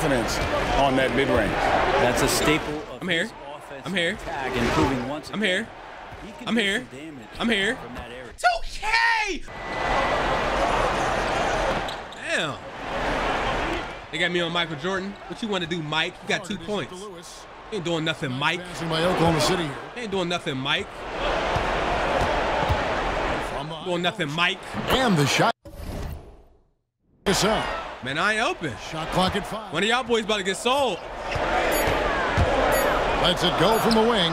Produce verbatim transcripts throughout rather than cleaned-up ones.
confidence on that mid-range. That's a staple of I'm here. His offense. I'm here. Improving once again. I'm here. He I'm here. I'm here. two K! Damn. They got me on Michael Jordan. What you want to do, Mike? You got two points. Ain't doing nothing, Mike. Oklahoma City. Ain't doing nothing, Mike. Doing nothing, Mike. Damn, the shot. This up. Man, I ain't open. Shot clock at five. One of y'all boys about to get sold. Let's it go from the wing.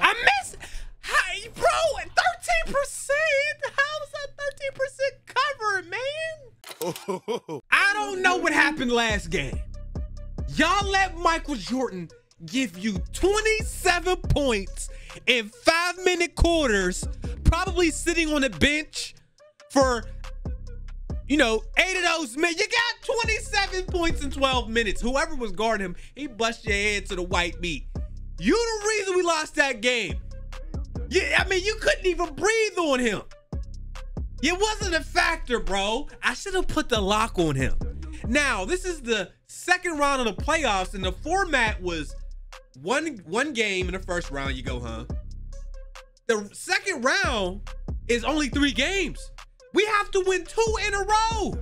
I missed. Hi, bro, thirteen percent. How's that thirteen percent cover, man? I don't know what happened last game. Y'all let Michael Jordan give you twenty-seven points in five-minute quarters, probably sitting on the bench for, you know, eight of those minutes. You got twenty-seven points in twelve minutes. Whoever was guarding him, he bust your head to the white meat. You the reason we lost that game. Yeah, I mean, you couldn't even breathe on him. It wasn't a factor, bro. I should have put the lock on him. Now, this is the second round of the playoffs, and the format was one one game in the first round, you go, huh? The second round is only three games. We have to win two in a row.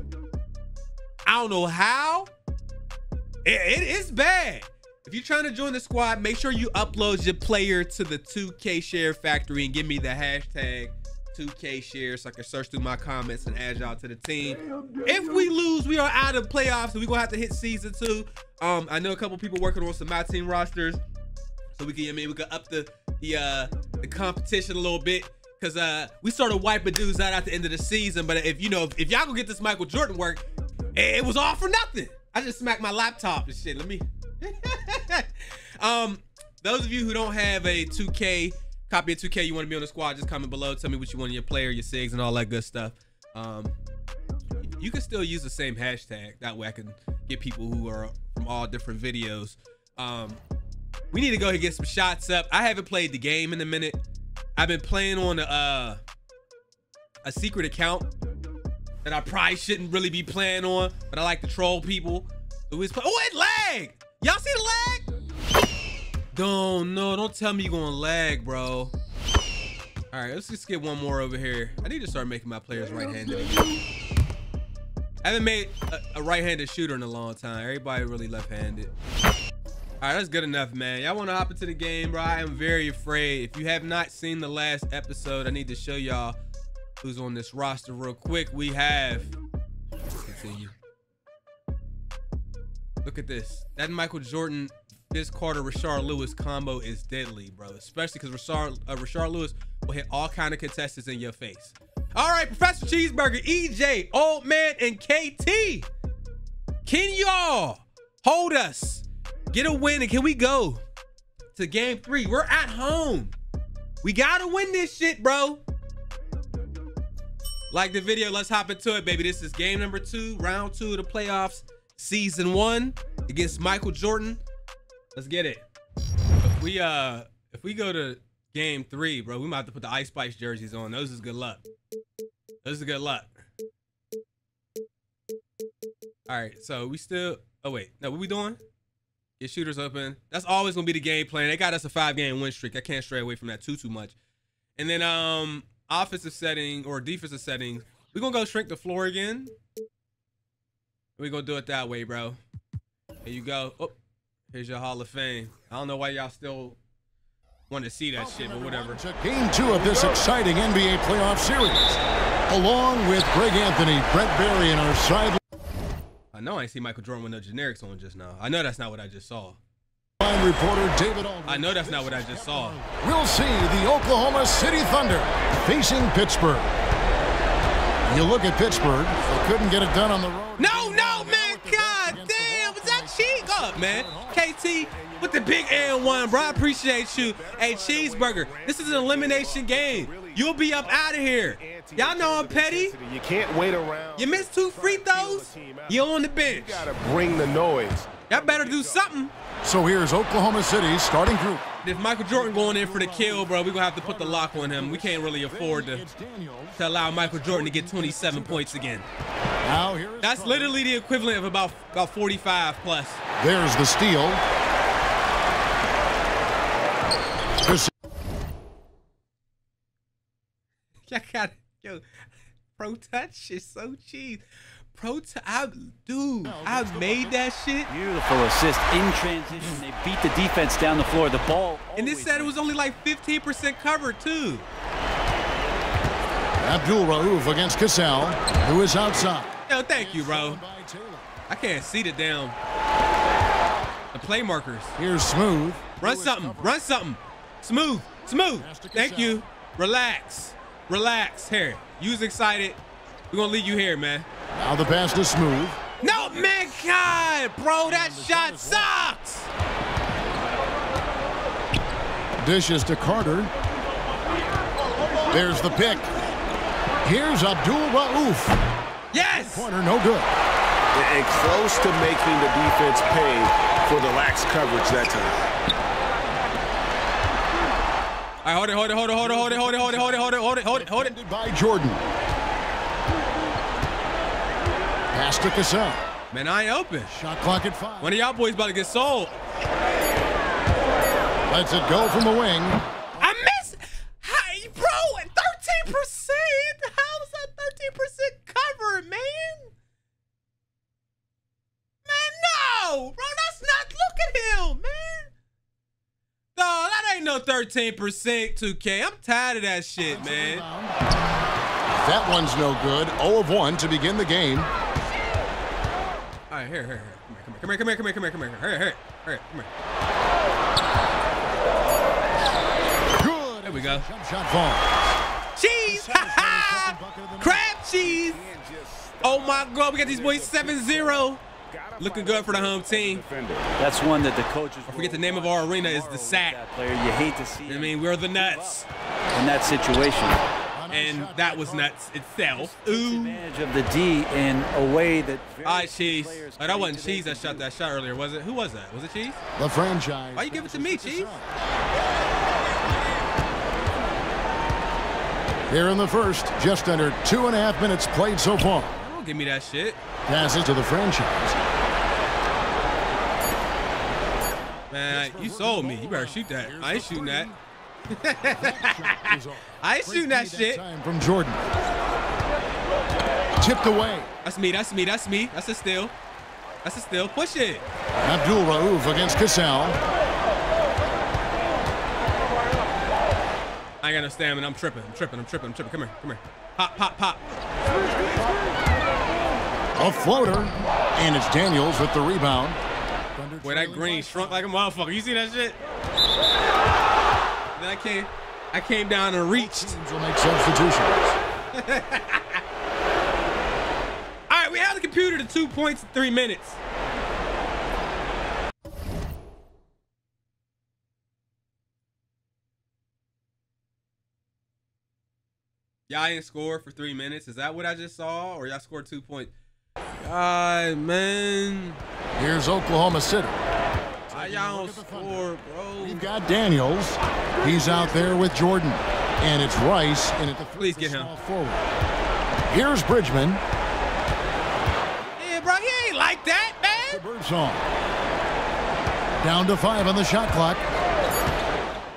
I don't know how. It, it is bad. If you're trying to join the squad, make sure you upload your player to the two K Share Factory and give me the hashtag two K Share so I can search through my comments and add y'all to the team. If we lose, we are out of playoffs, so we're gonna have to hit season two. Um, I know a couple people working on some my team rosters, so we can, I mean, we can up the the uh the competition a little bit, because uh we started wiping dudes out at the end of the season. But if you know, if, if y'all gonna get this Michael Jordan work, it, it was all for nothing. I just smacked my laptop and shit. Let me. um, those of you who don't have a two K. Copy of two K, you want to be on the squad, just comment below. Tell me what you want in your player, your sigs, and all that good stuff. Um, you can still use the same hashtag. That way I can get people who are from all different videos. Um, we need to go ahead and get some shots up. I haven't played the game in a minute. I've been playing on a, uh, a secret account that I probably shouldn't really be playing on, but I like to troll people. So play oh, it lagged! Y'all see the lag? Don't, no, don't tell me you're gonna lag, bro. All right, let's just get one more over here. I need to start making my players right-handed. I haven't made a, a right-handed shooter in a long time. Everybody really left-handed. All right, that's good enough, man. Y'all wanna hop into the game, bro? I am very afraid. If you have not seen the last episode, I need to show y'all who's on this roster real quick. We have, continue. Look at this. That Michael Jordan, Vince Carter, Rashard Lewis combo is deadly, bro. Especially because Rashard, uh, Rashard Lewis will hit all kind of contestants in your face. All right, Professor Cheeseburger, E J, Old Man, and K T. Can y'all hold us? Get a win, and can we go to game three? We're at home. We got to win this shit, bro. Like the video. Let's hop into it, baby. This is game number two, round two of the playoffs, season one against Michael Jordan. Let's get it. If we uh if we go to game three, bro, we might have to put the Ice Spice jerseys on. Those is good luck. Those is good luck. All right, so we still, oh wait, no, what we doing? Get shooters open. That's always gonna be the game plan. They got us a five game win streak. I can't stray away from that too too much. And then um offensive setting or defensive settings, we're gonna go shrink the floor again. We're gonna do it that way, bro. There you go. Oh. Here's your Hall of Fame. I don't know why y'all still want to see that shit, but whatever. To game two of this exciting N B A playoff series, along with Greg Anthony, Brett Berry, and our side. I know I ain't see Michael Jordan with no generics on just now. I know that's not what I just saw. Line reporter David Aldridge. I know that's not what I just saw. We'll see the Oklahoma City Thunder facing Pittsburgh. You look at Pittsburgh. They couldn't get it done on the road. No, no, man, God damn, was that cheek up, man? K T with the big N one, bro. I appreciate you. Hey, Cheeseburger, this is an elimination game. You'll be up out of here. Y'all know I'm petty. You can't wait around. You missed two free throws. You're on the bench. You gotta bring the noise. Y'all better do something. So here's Oklahoma City's starting group. If Michael Jordan going in for the kill, bro, we're gonna have to put the lock on him. We can't really afford to, to allow Michael Jordan to get twenty-seven points again. Now here is That's Carter. Literally the equivalent of about, about forty-five plus. There's the steal. I got yo. Pro touch is so cheap. Pro touch, dude. I made that shit. Beautiful assist in transition. They beat the defense down the floor. The ball. And this said it was only like fifteen percent covered too. Abdul-Rauf against Cassell, who is outside. Yo, thank you, bro. I can't see the damn the play markers. Here's Smooth. Run something. Run something. Smooth. Smooth. Thank you. Relax. Relax here. You was excited. We're gonna leave you here, man. Now the pass to Smooth. No, man, God, bro, that shot sucks. Dishes to Carter. There's the pick. Here's Abdul-Rauf. Yes. Corner, no good. And close to making the defense pay for the lax coverage that time. All right, hold it, hold it, hold it, hold it, hold it, hold it, hold it, hold it, hold it, hold it, hold it, hold it. By Jordan. Pass to Cassell. Man, I ain't open. Shot clock at five. One of y'all boys about to get sold. Let's it go from the wing. I missed. Hi, bro, thirteen percent. How is that thirteen percent cover, man? Man, no. Bro, that's not, look at him, man. No, that ain't no thirteen percent, two K. I'm tired of that shit, man. That one's no good. oh of one to begin the game. All right, here, here, here. Come here, come here, come here, come here, come here, come here. Here, here, here, come here. Good. There we go. Jump shot ball. Cheese. Crab cheese. Oh, my God. We got these boys seven zero. Looking good for the home team. That's one that the coaches. I forget the name of our arena is the sack. Player, you hate to see. I mean, we're the nuts in that situation, and that was nuts itself. Ooh. Advantage of the D in a way that. Ah, Cheese. Oh, that wasn't Cheese that shot that shot earlier, was it? Who was that? Was it Cheese? The franchise. Why you give it to me, Cheese? Here in the first, just under two and a half minutes played so far. Don't give me that shit. Passes to the franchise. Man, I, you sold me. You better shoot that. I ain't shooting that. I ain't shooting that shit. From Jordan. Tipped away. That's me. That's me. That's me. That's a steal. That's a steal. Push it. Abdul-Rauf against Cassell. I ain't got no stamina. I'm tripping. I'm tripping. I'm tripping. I'm tripping. Come here. Come here. Pop, pop, pop. A floater. And it's Daniels with the rebound. Boy, that green shrunk like a motherfucker. You see that shit? Then I came, I came down and reached. We'll make substitutions. All right, we have the computer to two points in three minutes. Y'all ain't scored for three minutes. Is that what I just saw, or y'all scored two points? God, man. Here's Oklahoma City. I don't score, bro. We've got Daniels. He's out there with Jordan. And it's Rice. And it's Please get him. Forward. Here's Bridgman. Yeah, bro, he ain't like that, man. Birdsong. Down to five on the shot clock.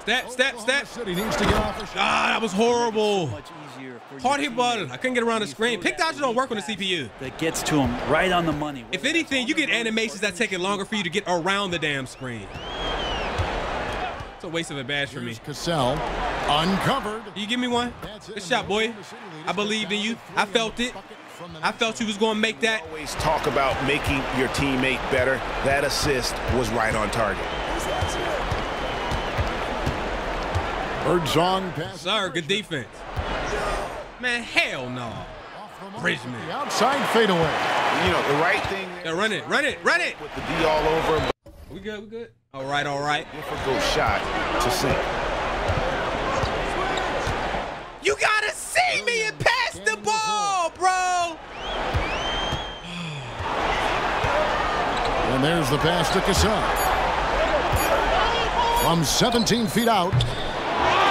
Step, step, step. City needs to get off the shot. Ah, that was horrible. Hard hit button. I couldn't get around the screen. Pick dodges don't work on the C P U. That gets to him right on the money. If anything, you get animations that take it longer for you to get around the damn screen. It's a waste of a badge for me. Cassell, uncovered. You give me one? Good shot, boy. I believed in you. I felt it. I felt you was going to make that. Always talk about making your teammate better. That assist was right on target. Birdsong pass. Sir, good defense. Man, hell no. Bridgman. The outside fadeaway. You know, the right thing. Yeah, run it, run it, run it. With the D all over him. We good, we good. All right, all right. Difficult shot to see. You got to see me and pass the ball, bro. And there's the pass to Cassell. From seventeen feet out,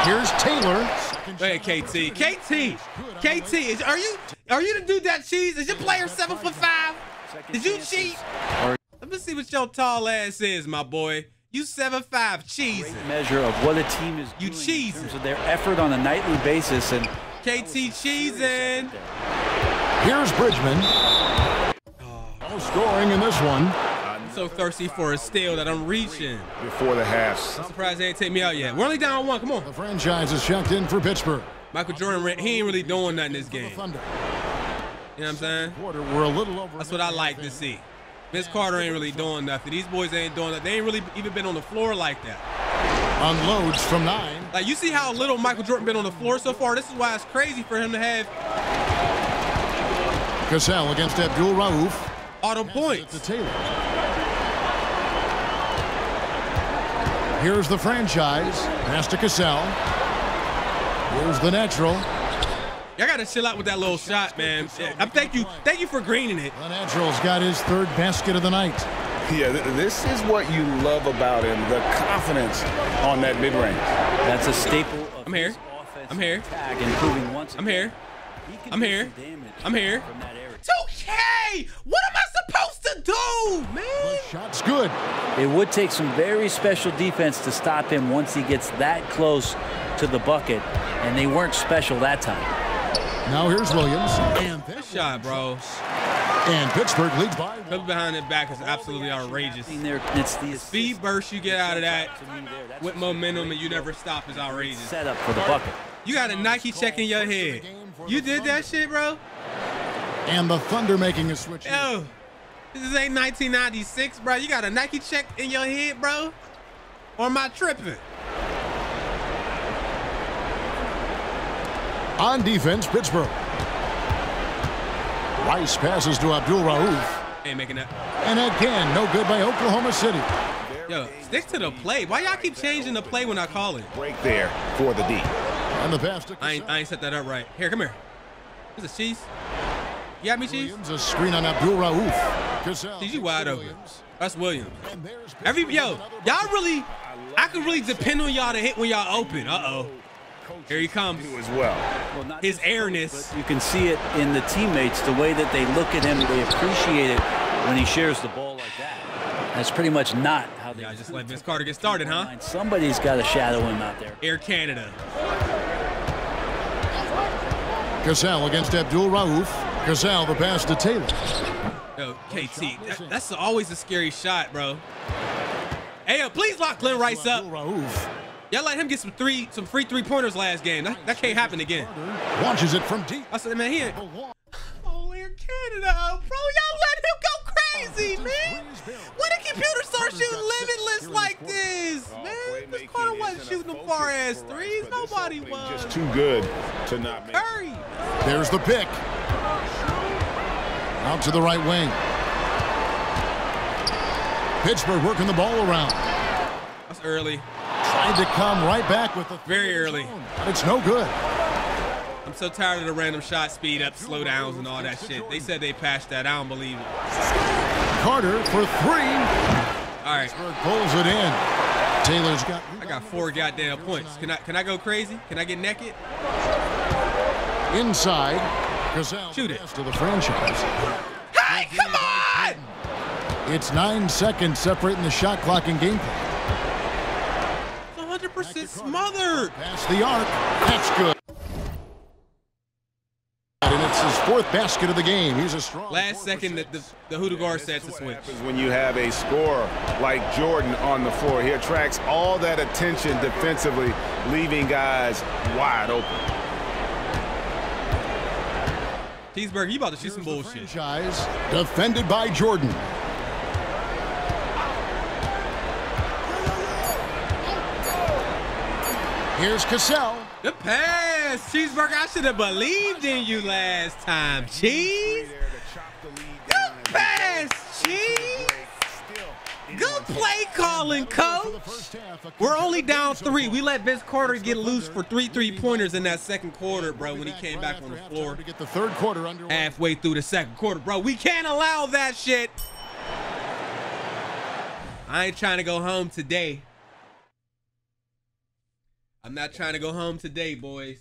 here's Taylor. Wait, K T. K T. K T. Is, are you are you the dude that cheese? Is your player seven foot five? Did you cheat? Let me see what your tall ass is, my boy. You seven five cheese. Measure of what a team is doing. You cheese in terms of their effort on a nightly basis. And K T cheesing. Here's Bridgman. No scoring in this one. So thirsty for a steal that I'm reaching before the half. I'm surprised they ain't take me out yet. We're only down one. Come on. The franchise is checked in for Pittsburgh. Michael Jordan, he ain't really doing nothing this game. You know what I'm saying? We're a little over. That's what I like to see. Vince Carter ain't really doing nothing. These boys ain't doing nothing. They ain't really even been on the floor like that. Unloads from nine. Like, you see how little Michael Jordan been on the floor so far? This is why it's crazy for him to have Cassell against Abdul-Rauf. Auto points. Here's the franchise. Pass to Cassell. Here's the natural. Y'all gotta chill out with that little shot, man. I thank you, thank you for greening it. The natural's got his third basket of the night. Yeah, th this is what you love about him, the confidence on that mid-range. That's a staple of I'm here. I'm here. Improving once I'm here. I'm here. I'm here. two K! What am I supposed to do, man? Shot's good. It would take some very special defense to stop him once he gets that close to the bucket, and they weren't special that time. Now here's Williams. And that shot, bro. And Pittsburgh leads by one. Coming behind that back is absolutely outrageous. It's the speed burst you get out of that with momentum and you never stop is outrageous. Set up for the bucket. You got a Nike check in your head. You did that shit, bro? And the Thunder making a switch. Yo, this is ain't nineteen ninety-six, bro. You got a Nike check in your head, bro? Or am I tripping? On defense, Pittsburgh. Rice passes to Abdul-Rauf. Ain't making that. And again, no good by Oklahoma City. Yo, stick to the play. Why y'all keep changing the play when I call it? Break there for the D. And the pass to I ain't, I ain't set that up right. Here, come here. This is cheese. You got me, Chief? A screen on Abdul-Rauf. Did you wide open? That's Williams. Every yo, y'all really, I could really depend on y'all to hit when y'all open. Uh-oh. Here he comes. As well. His airness. You can see it in the teammates, the way that they look at him. They appreciate it when he shares the ball like that. That's pretty much not how they. Yeah, just let Vince Carter get started, huh? Somebody's got to shadow him out there. Air Canada. Cassell against Abdul-Rauf. Cassell, the pass to Taylor. Yo, K T, that, that's always a scary shot, bro. Hey, yo, please lock Glen Rice up. Y'all let him get some three, some free three-pointers last game. That, that can't happen again. Launches it from deep. I said, man, he ain't. Oh, Air Canada, bro, y'all let him go crazy, man. When the computer starts shooting limitless like this, man. This Carter wasn't shooting them far-ass threes. Nobody was. Just too good to not make. Curry. There's the pick. Out to the right wing. Pittsburgh working the ball around. That's early. Tried to come right back with the very early. It's no good. I'm so tired of the random shot speed up, slow downs, and all that shit. They said they passed that. I don't believe it. Carter for three. All right. Pittsburgh pulls it in. Taylor's got. I got four goddamn points. Can I can I go crazy? Can I get naked? Inside. Cassell shoot it to the franchise. Hey, come on! It's nine seconds separating the shot clock and game clock. one hundred percent smothered. Past the arc. That's good. And it's his fourth basket of the game. He's a strong. Last second that the, the Hoodagar sets a switch. When you have a scorer like Jordan on the floor, he attracts all that attention defensively, leaving guys wide open. Pittsburgh, you about to shoot some bullshit. Franchise defended by Jordan. Here's Cassell. The pass. Cheeseburger, I should have believed in you last time. Cheese. Good pass, Cheese. Good play calling, coach. We're only down three. We let Vince Carter get loose for three three-pointers in that second quarter, bro, when he came back on the floor. Halfway through the second quarter, bro. We can't allow that shit. I ain't trying to go home today. I'm not trying to go home today, boys.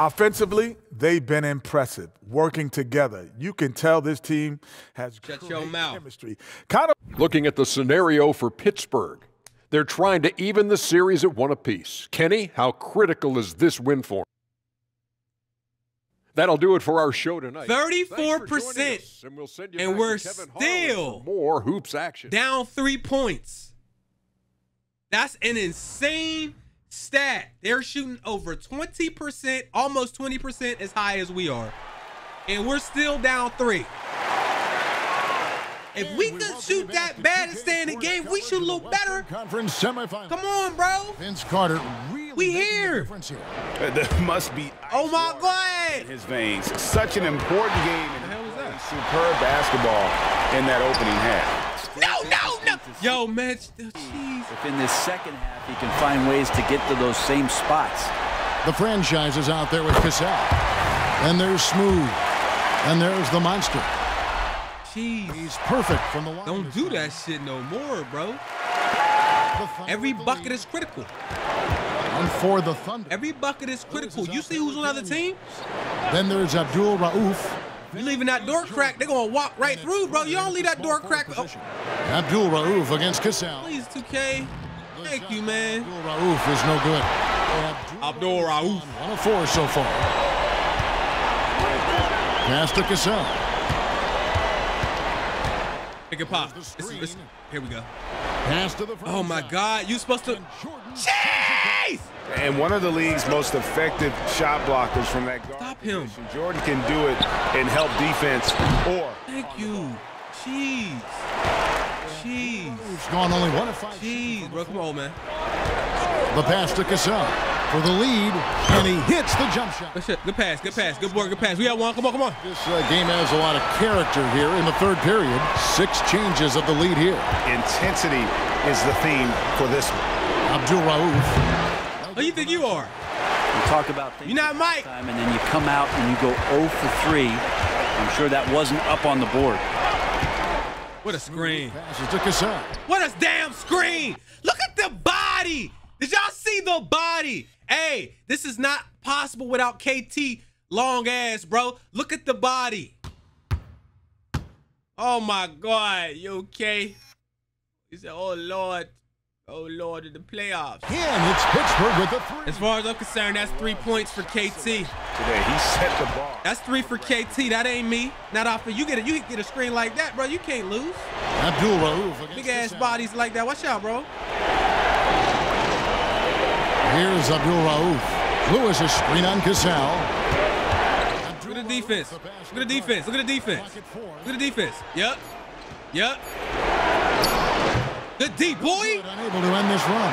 Offensively, they've been impressive, working together. You can tell this team has great chemistry. Kind of looking at the scenario for Pittsburgh, they're trying to even the series at one apiece. Kenny, how critical is this win for them? That'll do it for our show tonight. thirty-four percent, and, we'll send you and we're still more hoops action. Down three points. That's an insane stat. They're shooting over twenty percent, almost twenty percent as high as we are, and we're still down three. If and we could shoot that bad and stay in the game, we should look better. Conference semifinal. Come on, bro. Vince Carter really we here. here. There must be oh my God. In his veins. Such an important game. And the hell was that? Superb basketball in that opening half. No, no, no. Yo, man. Jeez. If in this second half he can find ways to get to those same spots. The franchise is out there with Cassell. And there's Smooth. And there's the monster. Jeez. He's perfect from the line. Don't do that shit no more, bro. Every bucket is critical. And for the Thunder. Every bucket is critical. You see who's on other teams? Then there's Abdul-Rauf. You're leaving that door crack. They're going to walk right through, bro. You don't leave that door crack. Oh. Abdul-Rauf against Cassell. Please, two K. Thank you, man. Abdul-Rauf is no good. Abdul-Rauf. On a four so far. Pass to Cassell. Pick and pop. It's, it's, here we go. Oh, my God. You're supposed to. Jeez! And one of the league's most effective shot blockers from that guard. Stop him. Position. Jordan can do it and help defense. Or. Thank you. Jeez. Jeez. He's gone only one of five. Jeez, bro. Come on, man. The pass to Cassell for the lead, and he hits the jump shot. Good pass, good pass, good work, good pass. We got one, come on, come on. This uh, game has a lot of character here in the third period. Six changes of the lead here. Intensity is the theme for this one. Abdul-Rauf. Who do you think you are? You talk about things. You're not Mike. Time, and then you come out and you go zero for three. I'm sure that wasn't up on the board. What a screen. What a damn screen. Look at the body. Did y'all see the body? Hey, this is not possible without K T long ass, bro. Look at the body. Oh my God, you okay? He said, oh Lord, oh Lord, in the playoffs. Yeah, it's Pittsburgh with the three. As far as I'm concerned, that's three points for K T. Today, he set the bar. That's three for K T, that ain't me. Not off of, you get a, you get a screen like that, bro, you can't lose. Abdul-Rauf. Big ass bodies like that, watch out, bro. Here's Abdul-Rauf. Lewis is screen on Cassell. Look at the defense. Look at the defense. Look at the defense. Look at the defense. Yep. Yep. The deep boy. Unable to end this run.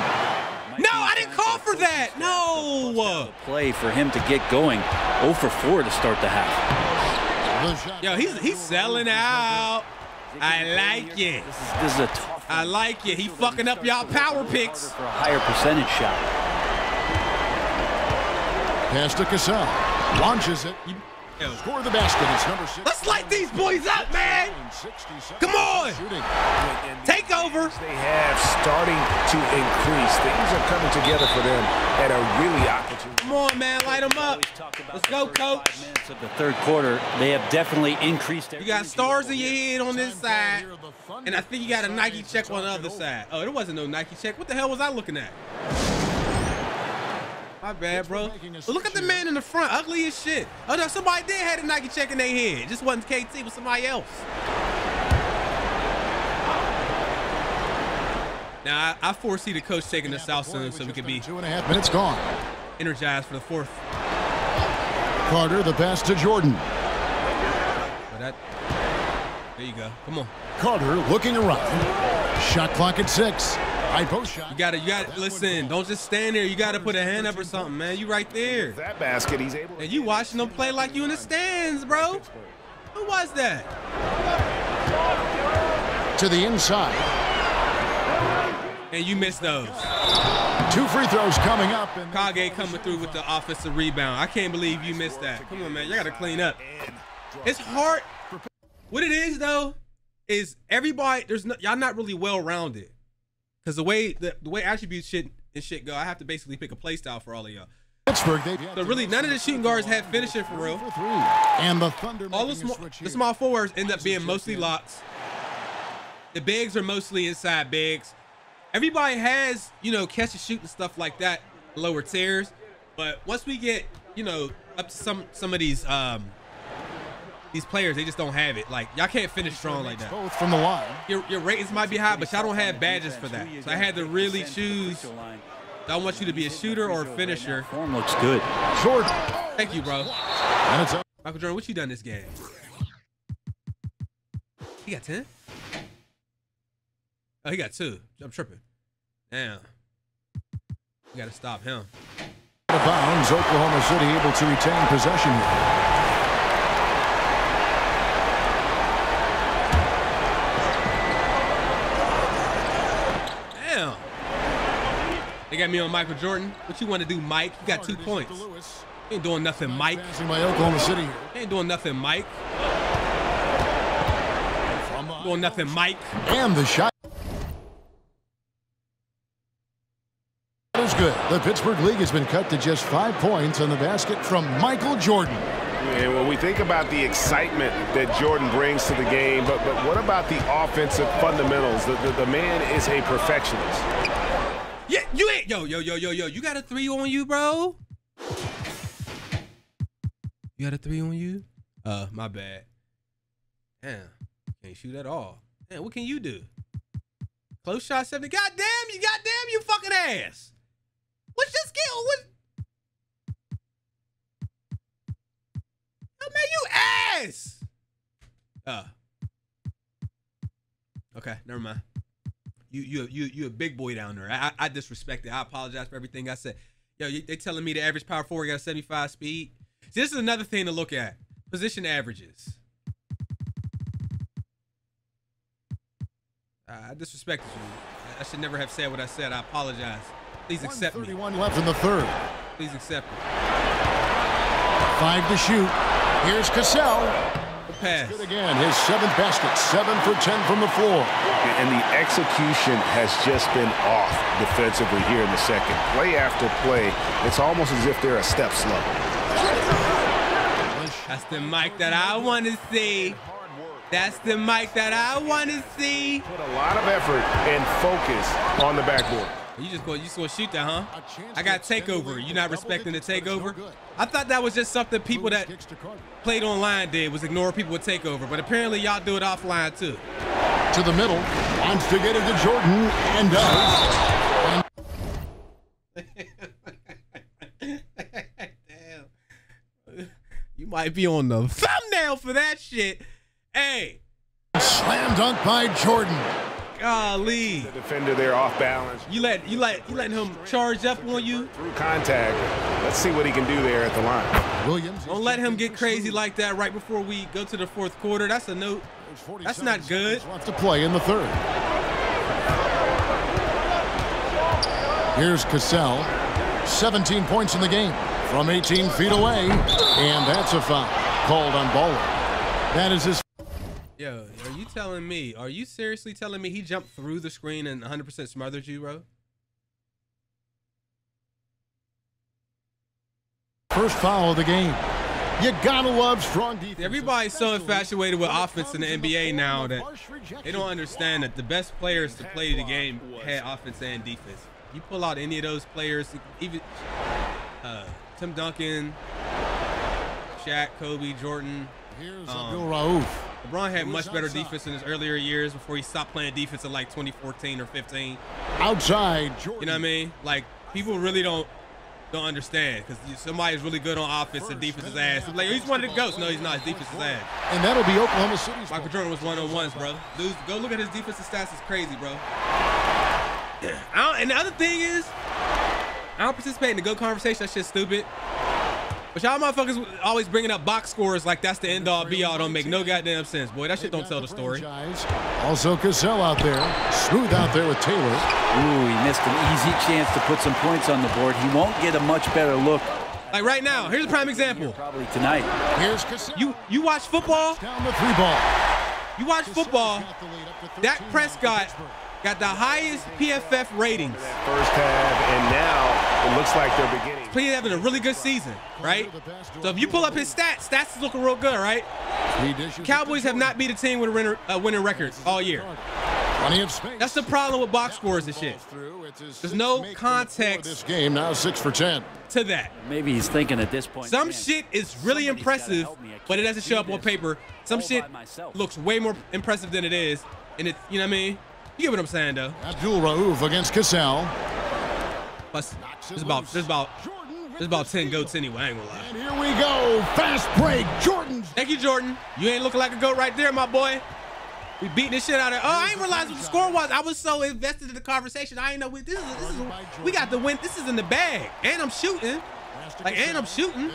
No, I didn't call for that. No. Play for him to get going. zero for four to start the half. Yo, he's he's selling out. I like it. This is, this is a tough. I like it. He fucking up y'all power picks. For a higher percentage shot. Pass to Cassell. Launches it. Yeah. Score the basket. It's number six. Let's light these boys up, man. Come on. Take over. They have starting to increase. Things are coming together for them at a really opportunity. Come on, man. Light them up. Let's go, coach. Minutes of the third quarter, they have definitely increased their. You got stars in your head on this side, and I think you got a Nike check on the other side. Oh, there wasn't no Nike check. What the hell was I looking at? My bad, bro. But look at the man in the front, ugly as shit. Oh no, somebody did have a Nike check in their head. It just wasn't K T, it was somebody else. Now, I, I foresee the coach taking us out soon so we can be two and a half minutes gone. Energized for the fourth. Carter, the pass to Jordan. Oh, that, there you go. Come on. Carter looking around. Shot clock at six. You gotta, you gotta, listen, don't just stand there. You gotta put a hand up or something, man. You right there. That basket, he's able. And you watching them play like you in the stands, bro. Who was that? To the inside. And you missed those. Two free throws coming up. And Kage coming through with the offensive rebound. I can't believe you missed that. Come on, man. You gotta clean up. It's hard. What it is, though, is everybody, there's no, y'all not really well-rounded. Cause the way the, the way attributes shit and shit go, I have to basically pick a play style for all of y'all. Pittsburgh, they so really none of the shooting guards had finishing for real. And the Thunder, all the small, the small forwards end up being mostly locks. The bigs are mostly inside bigs. Everybody has, you know, catch and shoot and stuff like that, lower tiers. But once we get, you know, up to some some of these um these players, they just don't have it. Like y'all can't finish strong like that. Both from the line. Your your ratings might be high, but y'all don't have badges for that. So I had to really choose. I want you to be a shooter or a finisher. Form looks good. Jordan. Thank you, bro. Michael Jordan, what you done this game? He got ten? Oh, he got two. I'm tripping. Damn. We got to stop him. Out of bounds, Oklahoma City able to retain possession. They got me on Michael Jordan. What you want to do, Mike? You got two points. You ain't doing nothing, Mike. Oklahoma City. You ain't doing nothing, Mike. You doing nothing, Mike. Damn, the shot is good. The Pittsburgh League has been cut to just five points on the basket from Michael Jordan. And when we think about the excitement that Jordan brings to the game, but, but what about the offensive fundamentals? The, the, the man is a perfectionist. Yeah, you ain't yo yo yo yo yo. You got a three on you, bro. You got a three on you? Uh, my bad. Damn, can't shoot at all. Man, what can you do? Close shot seventy. Goddamn you, goddamn you, fucking ass. What's your skill? What? Oh, man, you ass. Uh. Okay, never mind. You you you you a big boy down there. I I disrespect it. I apologize for everything I said. Yo, they telling me the average power forward got seventy-five speed. See, this is another thing to look at. Position averages. Uh, I disrespected you. I should never have said what I said. I apologize. Please accept me. thirty-one left in the third. Please accept me. Five to shoot. Here's Cassell. Pass. Good again, his seventh basket, seven for ten from the floor. And the execution has just been off defensively here in the second. Play after play, it's almost as if they're a step slow. That's the Mike that I want to see. That's the Mike that I want to see. Put a lot of effort and focus on the backboard. You just going to shoot that, huh? I got takeover. You're not respecting the takeover? I thought that was just something people that played online did, was ignore people with takeover. But apparently, y'all do it offline, too. To the middle. On Figueroa to Jordan. And does. Damn. You might be on the thumbnail for that shit. Hey. Slam dunk by Jordan. Golly. The defender there off balance. You let you let you letting him charge up on you? Through contact. Let's see what he can do there at the line. Williams. Don't let him get crazy like that right before we go to the fourth quarter. That's a note. That's not good. Left to play in the third. Here's Cassell. seventeen points in the game from eighteen feet away, and that's a foul called on Bowler. That is his. Yo, are you telling me, are you seriously telling me he jumped through the screen and one hundred percent smothered you, bro? First foul of the game. You gotta love strong defense. Everybody's so infatuated with offense in the N B A now that they don't understand that the best players to play the game had offense and defense. You pull out any of those players, even uh, Tim Duncan, Shaq, Kobe, Jordan. Here's um, Abdul-Rauf. LeBron had much better defense in his earlier years before he stopped playing defense in like twenty fourteen or fifteen. Outside, Jordan. You know what I mean? Like people really don't don't understand because somebody's really good on offense and defense is ass. Like he's one of the goats. No, he's not. His defense is ass. And that'll be Oklahoma City. Michael Jordan was one on ones, bro. Dude, go look at his defensive stats. It's crazy, bro. I don't, and the other thing is, I don't participate in the GOAT conversation. That shit's stupid. But y'all motherfuckers always bringing up box scores like that's the end all be all. Don't make no goddamn sense, boy. That shit don't tell the story. Also Cassell out there. Smooth out there with Taylor. Ooh, he missed an easy chance to put some points on the board. He won't get a much better look. Like right now, here's a prime example. Probably tonight. Here's Cassell. You you watch football? Down the three ball. You watch football. Dak Prescott got the highest P F F ratings. First half, and now it looks like they're beginning. He's having a really good season, right? So if you pull up his stats, stats is looking real good, right? Cowboys have not beat a team with a winner, uh, winning record all year. That's the problem with box scores and shit. There's no context to that. Maybe he's thinking at this point. Some shit is really impressive, but it doesn't show up on paper. Some shit looks way more impressive than it is. And it's, you know what I mean? You get what I'm saying, though. Abdul-Rauf against Casal. Plus, there's about, there's about, there's about ten goats anyway. I ain't gonna lie. And here we go. Fast break. Jordan. Thank you, Jordan. You ain't looking like a goat right there, my boy. We beating this shit out of. Oh, I didn't realize what the score was. I was so invested in the conversation. I ain't know we. This is. This is. We got the win. This is in the bag. And I'm shooting. Like and I'm shooting.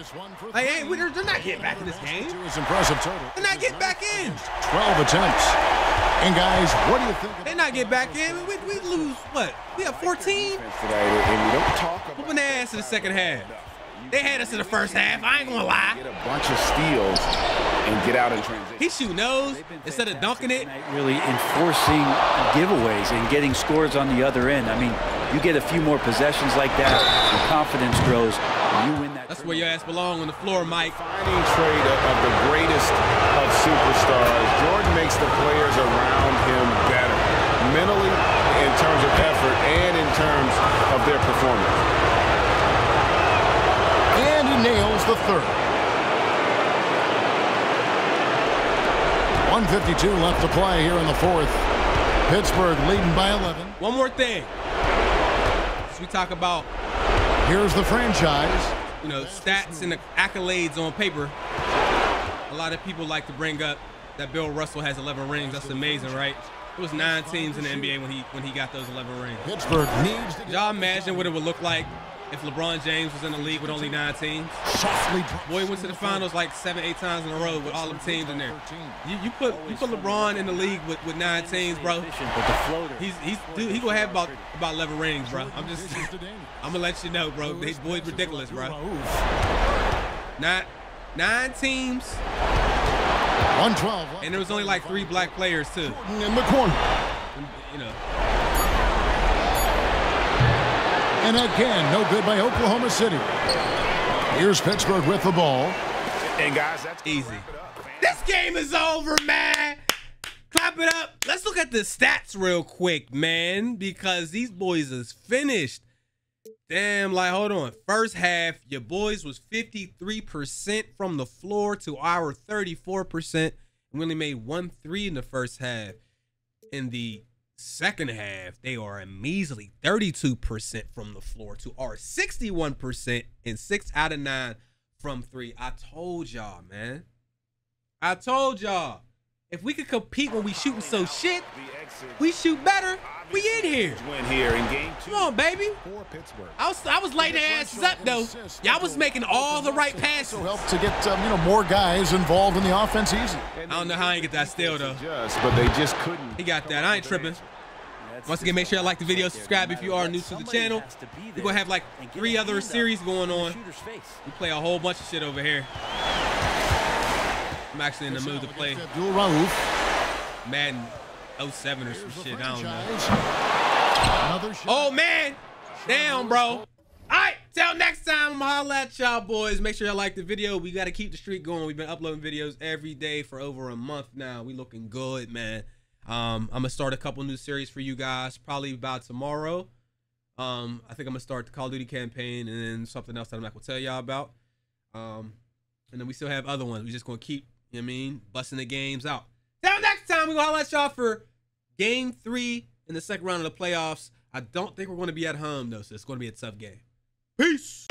Like ain't. They're, they're not getting back in this game. They're not getting back in. Twelve attempts. And guys, what do you think? They're not getting back in. We, we lose. What? We have fourteen. Whooping their ass in the second half. They had us in the first half. I ain't gonna lie. Get a bunch of steals. And get out and transition. He shooting those instead of dunking it. Really enforcing giveaways and getting scores on the other end. I mean, you get a few more possessions like that, your confidence grows, and you win that. That's tournament. Where your ass belong on the floor, Mike. Finding trade of the greatest of superstars. Jordan makes the players around him better, mentally, in terms of effort, and in terms of their performance. And he nails the third. one fifty-two left to play here in the fourth. Pittsburgh leading by eleven. One more thing. As we talk about. Here's the franchise. You know, stats and the accolades on paper. A lot of people like to bring up that Bill Russell has eleven rings. That's amazing, right? It was nine teams in the N B A when he when he got those eleven rings. Pittsburgh needs. Y'all imagine what it would look like if LeBron James was in the league with only nine teams. Boy went to the finals like seven, eight times in a row with all them teams in there. You, you put you put LeBron in the league with, with nine teams, bro. He's he's dude, he gonna have about about eleven rings, bro. I'm just I'm gonna let you know, bro. These boys ridiculous, bro. Not nine teams. one twelve. And there was only like three black players too. In the corner. You know. And again, no good by Oklahoma City. Here's Pittsburgh with the ball. And guys, that's easy. This game is over, man. Clap it up. Let's look at the stats real quick, man, because these boys is finished. Damn, like, hold on. First half, your boys was fifty-three percent from the floor to our thirty-four percent. We only made one three in the first half. In the second half, they are a measly thirty-two percent from the floor to our sixty-one percent and six out of nine from three. I told y'all, man. I told y'all. If we could compete when we shooting so shit, we shoot better. We in here. Come on, baby. I was I was lighting their asses up though. Y'all was making all the right passes. Help to get um, you know more guys involved in the offense easy. I don't know how I ain't get that still though. But they just couldn't. He got that. I ain't tripping. Once again, make sure you like the video, subscribe if you are new to the channel. We're gonna have like three other series going on. We play a whole bunch of shit over here. I'm actually in the mood to play Madden oh seven or some shit. I don't know. Oh, man. Damn, bro. All right. Till next time, I'm gonna holla at y'all, boys. Make sure y'all like the video. We got to keep the streak going. We've been uploading videos every day for over a month now. We looking good, man. Um, I'm going to start a couple new series for you guys probably about tomorrow. Um, I think I'm going to start the Call of Duty campaign and then something else that I'm not going to tell y'all about. Um, and then we still have other ones. We're just going to keep, you know what I mean, busting the games out. Till next time, we're going to holler at y'all for game three in the second round of the playoffs. I don't think we're going to be at home, though, so it's going to be a tough game. Peace.